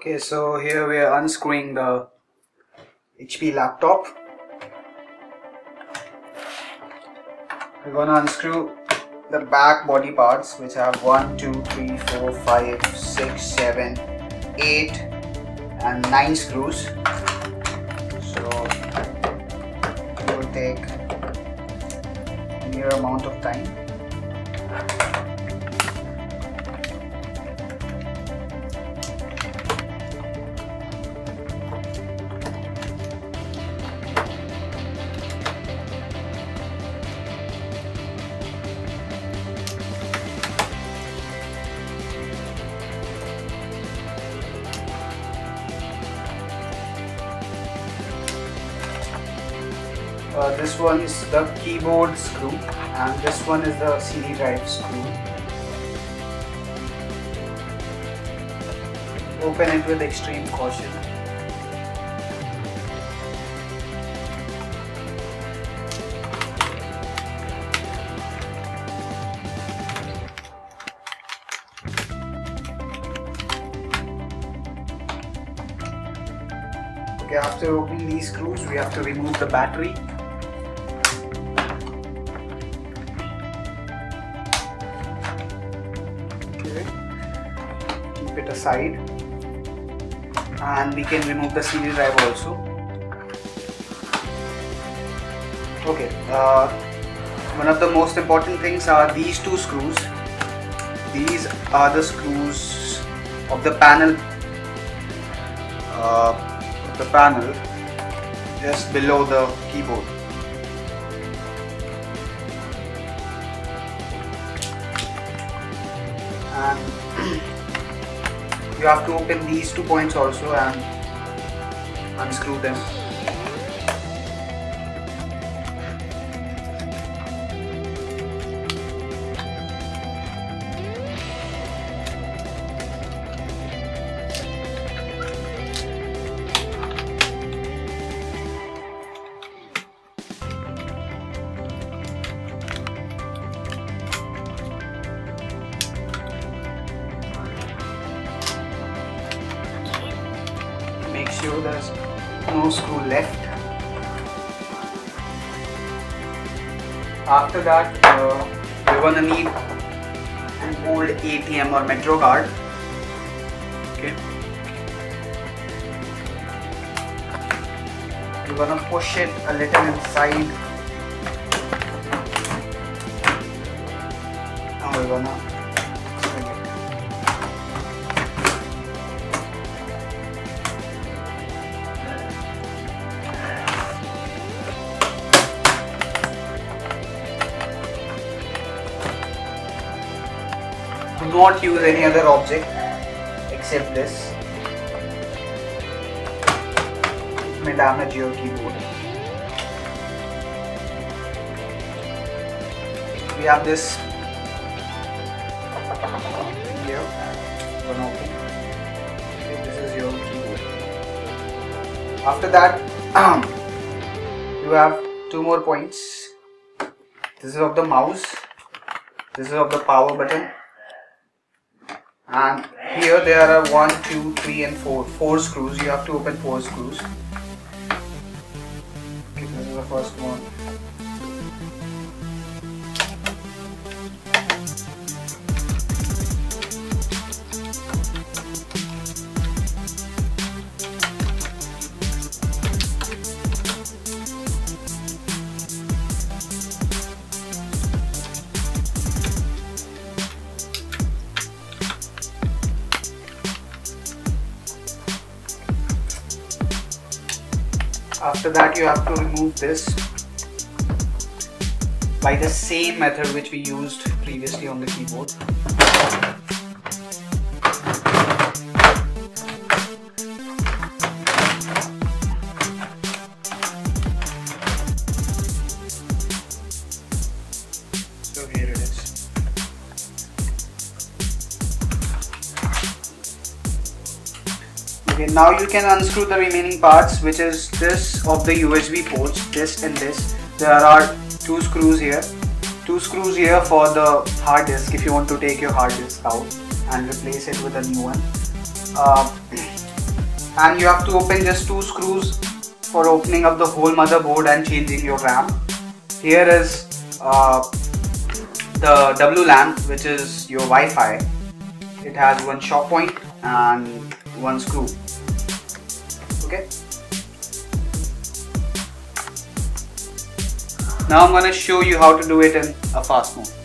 Okay, so here we are unscrewing the HP laptop. We're gonna unscrew the back body parts, which have 1, 2, 3, 4, 5, 6, 7, 8 and 9 screws. So it will take a near amount of time. This one is the keyboard screw and this one is the CD drive screw. Open it with extreme caution. Okay, after opening these screws, we have to remove the battery. It aside, and we can remove the CD drive also. Okay, one of the most important things are these two screws. These are the screws of the panel just below the keyboard. And you have to open these two points also and unscrew them. Make sure there's no screw left. After that, you're gonna need an old ATM or Metro card. Okay. You're gonna push it a little inside. Now we're gonna do not use any other object except this. It may damage your keyboard. We have this here. Okay, this is your keyboard. After that, you have two more points. This is of the mouse. This is of the power button. And here there are 1, 2, 3 and 4. 4 screws. You have to open 4 screws. Okay, this is the first one. After that, you have to remove this by the same method which we used previously on the keyboard. So here it is. Okay, now you can unscrew the remaining parts, which is this of the USB ports, this and this. There are two screws here for the hard disk if you want to take your hard disk out and replace it with a new one. and you have to open just two screws for opening up the whole motherboard and changing your RAM. Here is the WLAN, which is your Wi-Fi. It has one shot point and one screw. Okay. Now I'm gonna show you how to do it in a fast mode.